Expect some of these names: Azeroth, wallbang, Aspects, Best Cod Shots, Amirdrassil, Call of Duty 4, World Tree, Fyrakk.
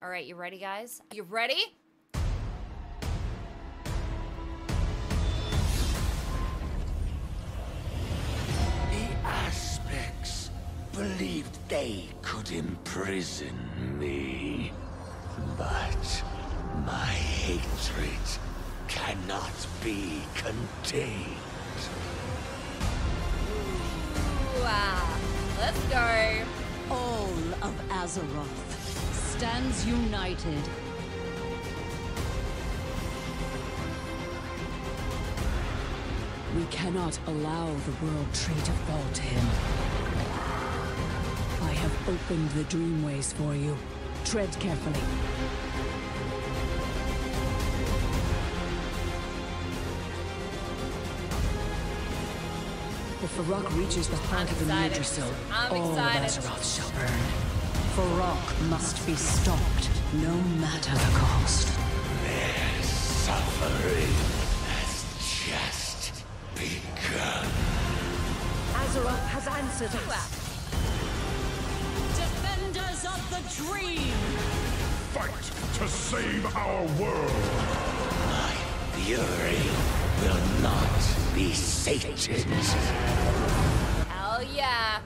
All right, you ready, guys? You ready? The Aspects believed they could imprison me, but my hatred cannot be contained. Wow, let's go. All of Azeroth stands united. We cannot allow the World Tree to fall to him. I have opened the dreamways for you. Tread carefully. If Fyrakk reaches the heart of the Amirdrassil, all of Azeroth shall burn. Fyrakk must be stopped, no matter the cost. Their suffering has just begun. Azeroth has answered us. Defenders of the dream! Fight to save our world! My fury will not be sated. Hell yeah!